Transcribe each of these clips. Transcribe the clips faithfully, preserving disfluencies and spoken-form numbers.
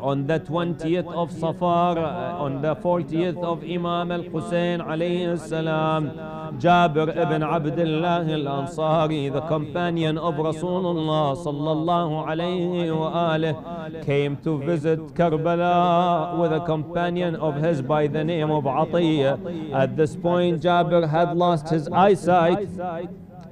on the twentieth of Safar, on the fortieth of Imam Al Hussein alayhi salam, Jabir ibn Abdullah al Ansari, the companion of Rasulullah sallallahu alayhi wa alihi, came to visit Karbala with a companion of his by the name of Atiyya. At this point, Jabir had lost his eyesight.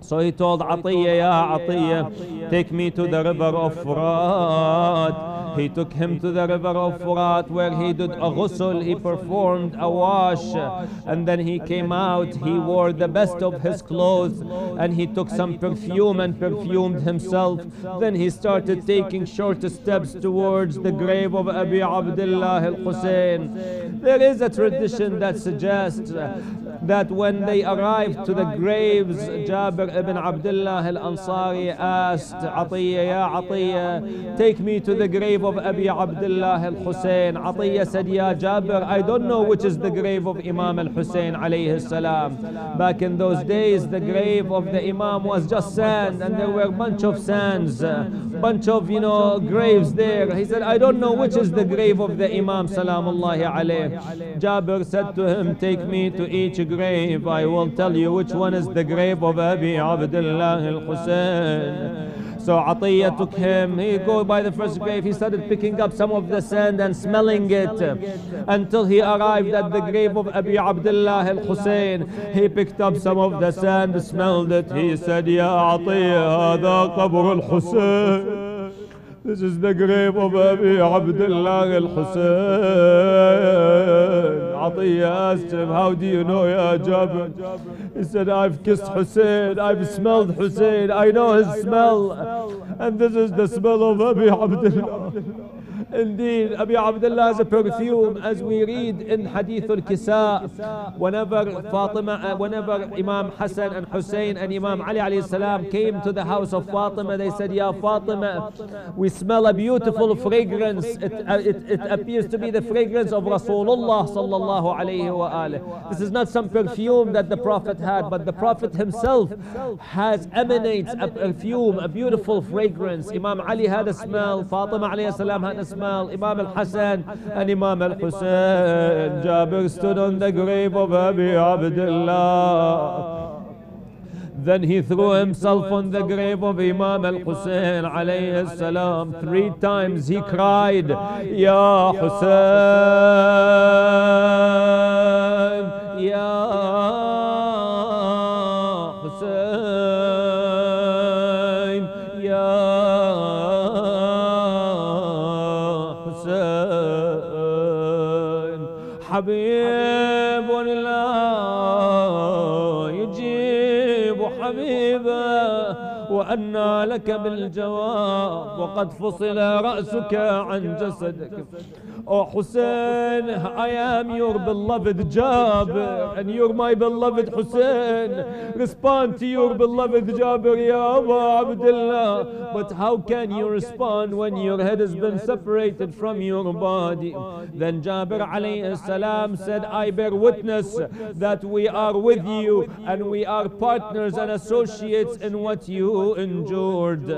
So he told Atiyya, Ya Atiyya, take me to the river of Furat. He took him to the river of Furat, where he did a ghusl, he performed a wash, and then he came out, he wore the best of his clothes, and he took some perfume and perfumed himself. Then he started taking short steps towards the grave of Abi Abdullah al-Hussein. There is a tradition that suggests that when they arrived to the graves, Jabir ibn Abdullah al-Ansari asked Atiyya, Ya Atiyya, take me to the grave of Abi Abdullah al-Hussein. Atiyya said, Ya Jabir, I don't know which is the grave of Imam al-Hussein alayhi salam. Back in those days, the grave of the Imam was just sand, and there were a bunch of sands, bunch of, you know, graves there. He said, I don't know which is the grave of the Imam salamullahi alayhi. Jabir said to him, take me to each grave, I will tell you which one is the grave of Abi Abdullah al-Hussein. So Atiyya took him, he go by the first grave, he started picking up some of the sand and smelling it until he arrived at the grave of Abi Abdullah al-Hussein. He picked up some of the sand, smelled it, he said, Ya Atiyya, هذا قبر الحسين. This is the grave of Abi Abdullah al-Hussein. Atiyya asked him, how do you know, Ya Jabir? He said, I've kissed Hussein, I've smelled Hussein, I know his smell. And this is the smell of Abi Abdullah. Indeed, Abi Abdullah is a perfume, as we read in Hadithul Kisa. Whenever Fatima, whenever Imam Hassan and Hussein and Imam Ali alayhi salam came to the house of Fatima, they said, Ya Fatima, we smell a beautiful fragrance. It, it, it appears to be the fragrance of Rasulullah sallallahu alayhi wa alihi. This is not some perfume that the Prophet had, but the Prophet himself has emanates a perfume, a beautiful fragrance. Imam Ali had a smell, Fatima alayhi salam had a smell. Imam al-Hassan and Imam al-Hussein. Jabir stood on the grave of Abi Abdullah. Then he threw himself on the grave of Imam al-Hussein alayhi salam. Three times he cried, Ya Hussein, Ya Hussein, Ya حبيب لا يجيب حبيبه وأنى لك بالجواب وقد فصل رأسك عن جسدك. Oh Hussein, I am your beloved Jabir, and you're my beloved Hussein. Respond to your beloved Jabir, Ya Abu Abdullah. But how can you respond when your head has been separated from your body? Then Jabir alayhi salam said, I bear witness that we are with you, and we are partners and associates in what you endured.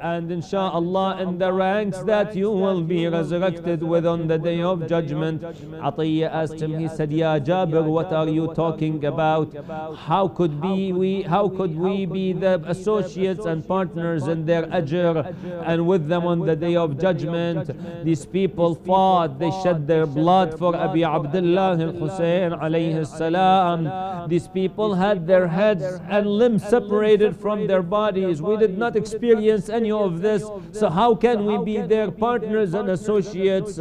And inshallah, in the ranks that you will be resurrected with on the day of judgment. Atiyya asked him, he said, Ya Jabir, what are you talking about? How could be we how could we be the associates and partners in their ajr and with them on the day of judgment? These people fought, they shed their blood for Abi Abdullah al-Hussein alayhi salam. These people had their heads and limbs separated from their bodies. We did not experience any of this, so how can we be their partners and associates?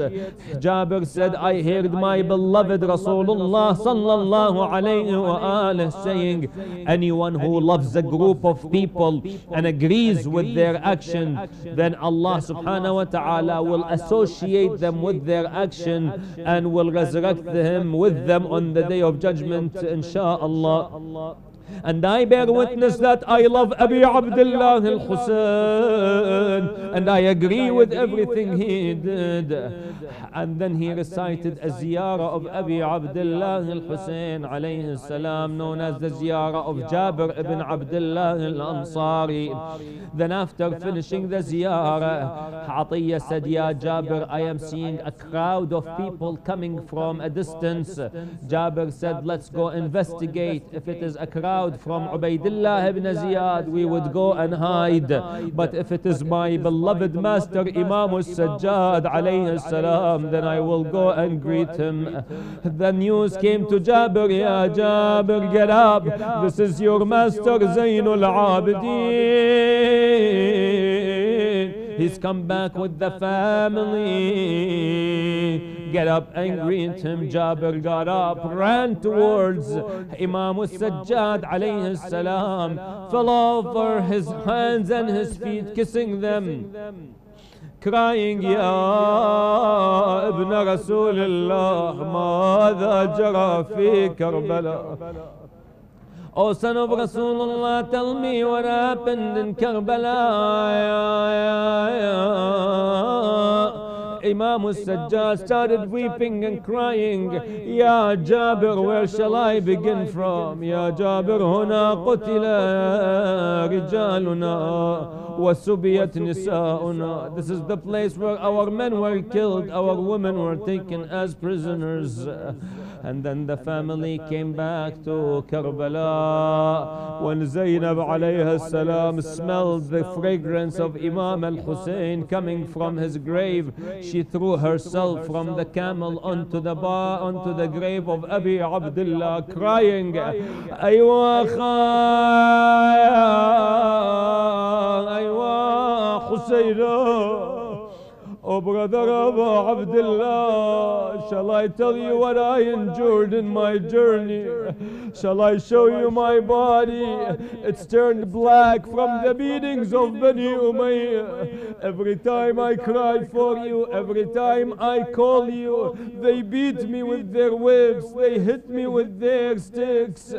Jabir said, I heard my beloved Rasulullah sallallahu alayhi wa alihi saying, anyone who loves a group of people and agrees with their action, then Allah subhanahu wa ta'ala will associate them with their action and will resurrect him with them on the day of judgment, insha'Allah. And I bear witness that I love Abi Abdullah al-Hussein, and I agree with everything he did. And then he recited a ziyarah of Abi Abdullah al-Hussein alayhi salam, known as the ziyarah of Jabir ibn Abdullah al Ansari. Then after finishing the ziyarah, Atiyya said, Ya Jabir, I am seeing a crowd of people coming from a distance. Jabir said, let's go investigate. If it is a crowd from Ubaidullah ibn Ziyad, we would go and hide. But if it is my beloved master Imam al Sajjad alayhi salam, then I will go and greet him. The news came to Jabir, Ya Jabir, get up. This is your master Zainul Abdi. He's come back with the family. Get up and greet him. Jabir got up, ran towards Imam al-Sajjad alayhi salam, fell over his hands and his feet, kissing them, crying, Ya Ibn Rasulullah, ماذا جرى في كربلاء? O oh, son of Rasulullah, tell me what happened in Karbala. Imam al-Sajjad started weeping and crying. Ya Jabir, where shall I begin from? Ya Jabir, huna qutila rijaluna wa subiyat nisauna. This is the place where our men were killed, our women were taken as prisoners. And then the family came back to Karbala. When Zainab alayhi salam smelled the fragrance of Imam al-Hussein coming from his grave, she threw herself from the camel onto the bar, onto the grave of Abi Abdullah, crying, Aywa Khaya, Aywa Hussein. Oh brother Abu Abdullah, shall I tell you what I endured in my journey? Shall I show you my body? It's turned black from the beatings of Bani Umayyah. Every time I cried for you, every time I call you, they beat me with their whips, they hit me with their sticks.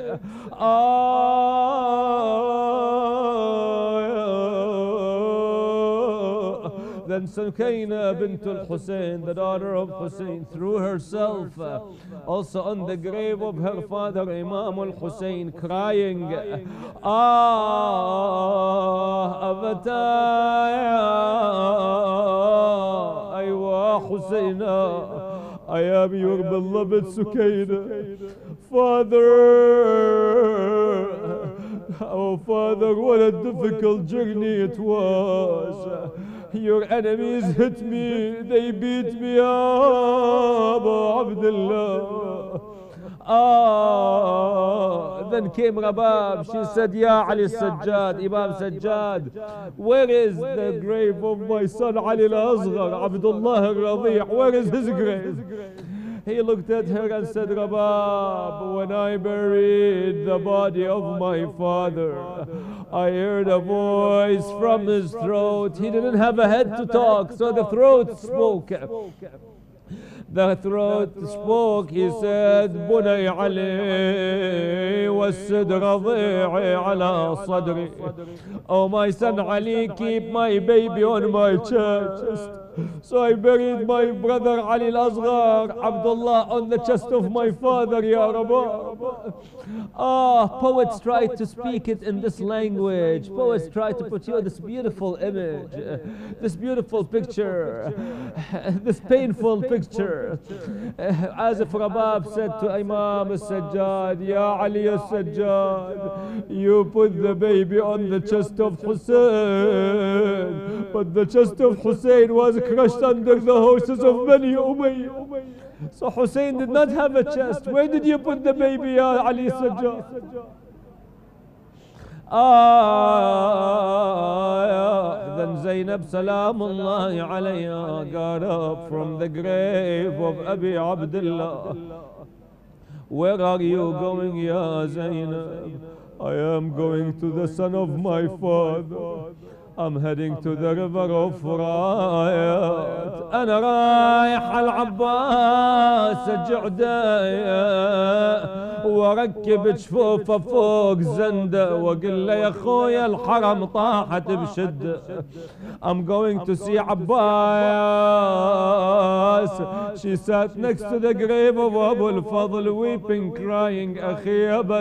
Then Sukayna bintul Husayn, the daughter of Hussein, threw herself uh, also on the grave of her father Imam al Hussein, crying, Ah, Abataya, Aywa Husseina, I am your beloved Sukayna. Father, oh Father, what a difficult journey it was. Your enemies hit me, they beat me up, Abu Abdullah. Ah, then came Rabab, she said, Ya Ali Sajjad, Imam Sajjad, where is the grave of my son Ali Al-Asghar, Abdullah Ar-Radhee, where is his grave? He looked at her and said, Rabab, when I buried the body of my father, I heard a voice from his throat. He didn't have a head to talk, so the throat spoke. The throat spoke, he said, Bunay Ali was sidra dhi'i ala sadri. Oh my son Ali, keep my baby on my chest. So I buried my brother Ali Al-Asghar, Abdullah, on the chest of my father, Ya Rabbi. Ah, poets try to speak it in this language. Poets try to portray this beautiful image, this beautiful picture, this painful picture. As if Rabab said to Imam al-Sajjad, Ya Ali al-Sajjad, you put the baby on the chest of Hussein, but the chest of Hussein was crushed under the horses of Bani Umayyah. So Hussein did not have a chest. Where did you put the baby, Ya Ali Sajjad? Ah, then Zainab salamullahi alayha got up from the grave of Abi Abdullah. Where are you going, Ya Zainab? I am going to the son of my father. I'm heading to the river of Furat. أنا رايح العباس الجعداية واركب جفوفه فوق زنده واقول له يا خويا الحرم طاحت بشده. I'm going to see Abbas. She sat next to the grave of Abul Fadl, weeping, crying, أخي أبا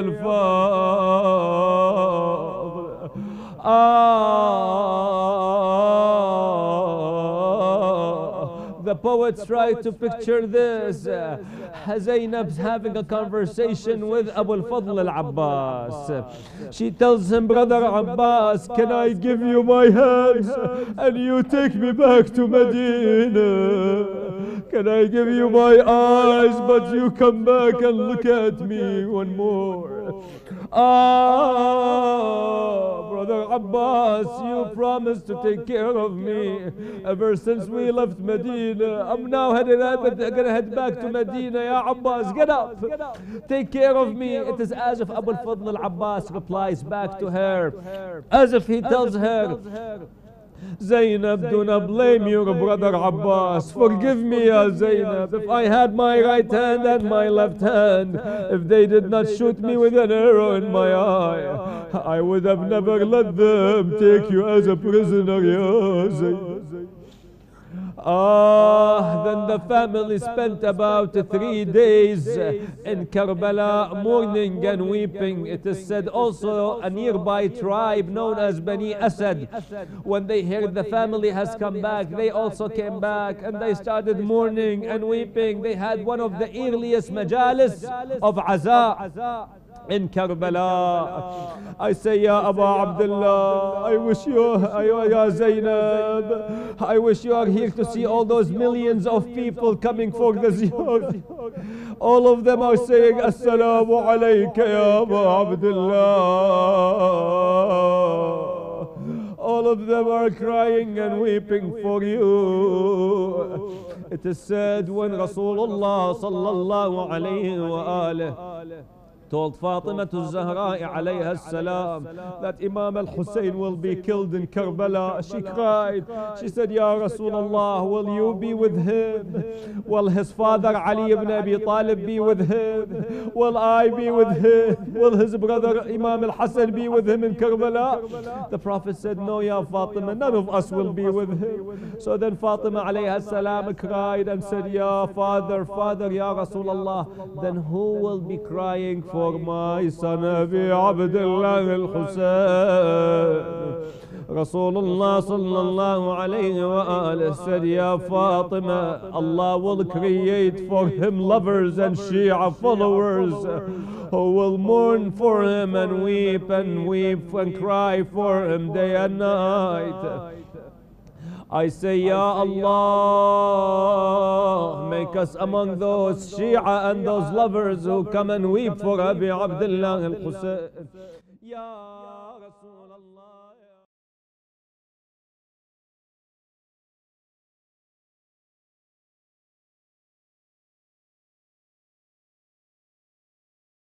الفضل. Ah, the poets try to picture this. Zainab's having a conversation with Abu Fadl Al Abbas. She tells him, Brother Abbas, can I give you my hands and you take me back to Medina? Can I give you my eyes but you come back and look at me one more? Ah, Brother Abbas, you promised to take care of me. Ever since we left Medina, I'm now headed going to head back to Medina. Ya Abbas, get up, take care of me. It is as if Abu al-Fadl al-Abbas replies back to her, as if he tells her, Zainab, do not blame your brother Abbas. Forgive me, Ya Zainab. If I had my right hand and my left hand, if they did not shoot me with an arrow in my eye, I would have never let them take you as a prisoner, Ya Zainab. Ah, then the family spent about three days in Karbala, mourning and weeping. It is said also a nearby tribe known as Bani Assad, when they heard the family has come back, they also came back and they started mourning and weeping. They had one of the earliest majalis of Aza in Karbala. I say, Ya Abu Abdullah, I wish you, Ya Zainab, I wish you are here to see all those millions of people coming for the ziyarah. All of them are saying, Assalamu alayka, Ya Abu Abdullah. All of them are crying and weeping for you. It is said when Rasulullah sallallahu alayhi wa alihi told Fatima to Zahra alayha salam that Imam Al Hussein will be killed in Karbala, she cried. She said, Ya Rasulullah, will you be with him? Will his father Ali ibn Abi Talib be with him? Will I be with him? Will his brother Imam Al Hassan be with him in Karbala? The Prophet said, no, Ya Fatima, none of us will be with him. So then Fatima alayha salam cried and said, Ya father, father, Ya Rasulullah, then who will be crying for For my son, Abi Abdullah al-Hussein? Rasulullah sallallahu alayhi wa alihi said, Ya Fatima, Allah will create for him lovers and Shia followers who will mourn for him and weep and weep and cry for him day and night. I say, Ya Allah, make us among those Shia and those lovers who come and weep for Abi Abdullah al-Hussein. Ya Rasulullah.